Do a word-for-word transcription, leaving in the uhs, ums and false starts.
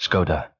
Škoda.